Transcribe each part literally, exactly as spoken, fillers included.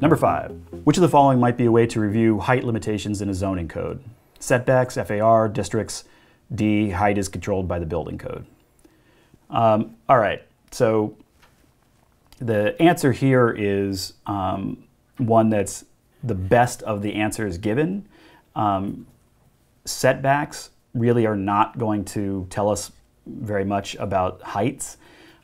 Number five, which of the following might be a way to review height limitations in a zoning code? Setbacks, F A R, districts, D, height is controlled by the building code. Um, all right, so the answer here is um, one that's the best of the answers given. Um, setbacks really are not going to tell us very much about heights.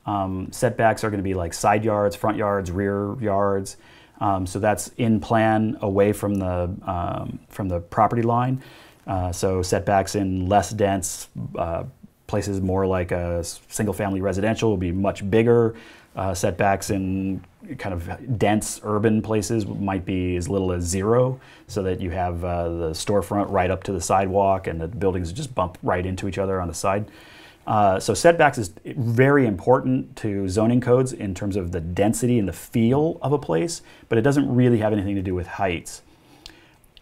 Um, setbacks are going to be like side yards, front yards, rear yards. Um, so that's in plan, away from the um, from the property line. Uh, so setbacks in less dense uh, places, more like a single-family residential, will be much bigger. Uh, setbacks in kind of dense urban places might be as little as zero, so that you have uh, the storefront right up to the sidewalk, and the buildings just bump right into each other on the side. Uh, so setbacks is very important to zoning codes in terms of the density and the feel of a place, but it doesn't really have anything to do with heights.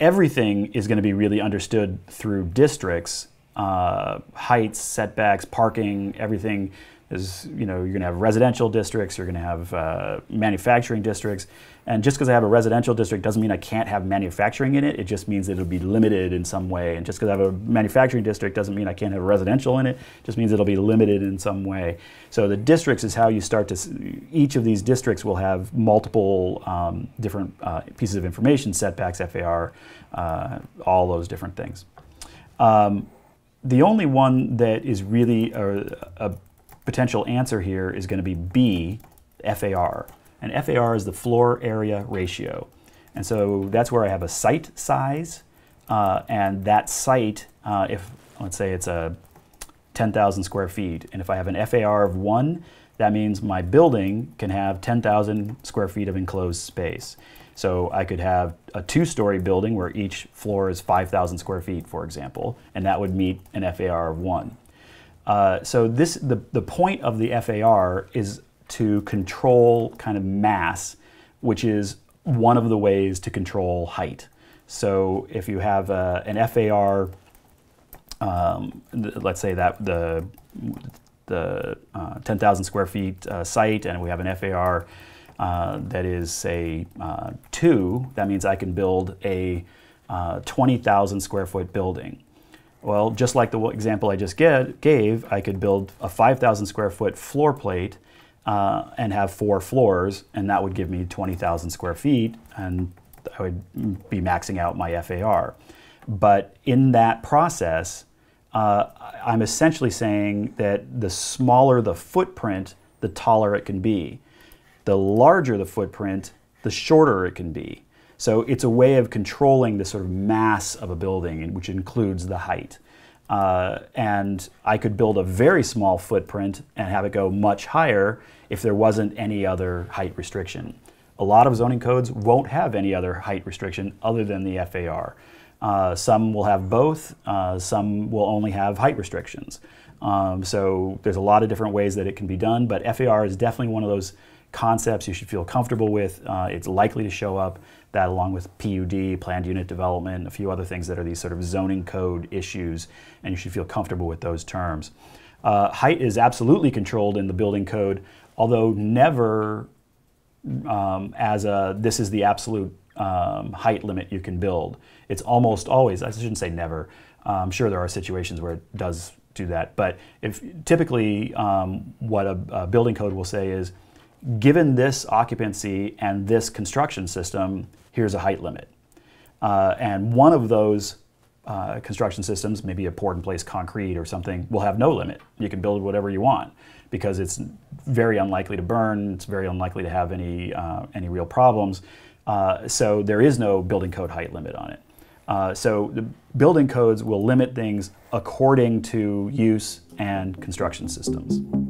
Everything is going to be really understood through districts. Uh, heights, setbacks, parking, everything is, you know, you're going to have residential districts, you're going to have uh, manufacturing districts. And just because I have a residential district doesn't mean I can't have manufacturing in it. It just means that it'll be limited in some way. And just because I have a manufacturing district doesn't mean I can't have residential in it. It just means it'll be limited in some way. So the districts is how you start to, each of these districts will have multiple um, different uh, pieces of information, setbacks, F A R, uh, all those different things. Um, the only one that is really a, a potential answer here is going to be B, F A R. And F A R is the floor area ratio. And so that's where I have a site size, uh, and that site, uh, if let's say it's a ten thousand square feet, and if I have an F A R of one, that means my building can have ten thousand square feet of enclosed space. So I could have a two-story building where each floor is five thousand square feet, for example, and that would meet an F A R of one. Uh, so this, the, the point of the F A R is to control kind of mass, which is one of the ways to control height. So if you have uh, an F A R, um, let's say that the, the uh, ten thousand square feet uh, site, and we have an F A R uh, that is, say, uh, two, that means I can build a uh, twenty thousand square foot building. Well, just like the example I just get, gave, I could build a five thousand square foot floor plate Uh, and have four floors, and that would give me twenty thousand square feet, and I would be maxing out my F A R. But in that process, uh, I'm essentially saying that the smaller the footprint, the taller it can be. The larger the footprint, the shorter it can be. So it's a way of controlling the sort of mass of a building, which includes the height. Uh, and I could build a very small footprint and have it go much higher if there wasn't any other height restriction. A lot of zoning codes won't have any other height restriction other than the F A R. Uh, some will have both, uh, some will only have height restrictions. Um, so there's a lot of different ways that it can be done, but F A R is definitely one of those concepts you should feel comfortable with. Uh, it's likely to show up, that along with P U D, planned unit development, a few other things that are these sort of zoning code issues, and you should feel comfortable with those terms. Uh, height is absolutely controlled in the building code, although never um, as a, this is the absolute um, height limit you can build. It's almost always, I shouldn't say never, I'm sure there are situations where it does do that, but if typically um, what a, a building code will say is, given this occupancy and this construction system, here's a height limit. Uh, and one of those uh, construction systems, maybe a poured-in-place concrete or something, will have no limit. You can build whatever you want because it's very unlikely to burn, it's very unlikely to have any, uh, any real problems. Uh, so there is no building code height limit on it. Uh, so the building codes will limit things according to use and construction systems.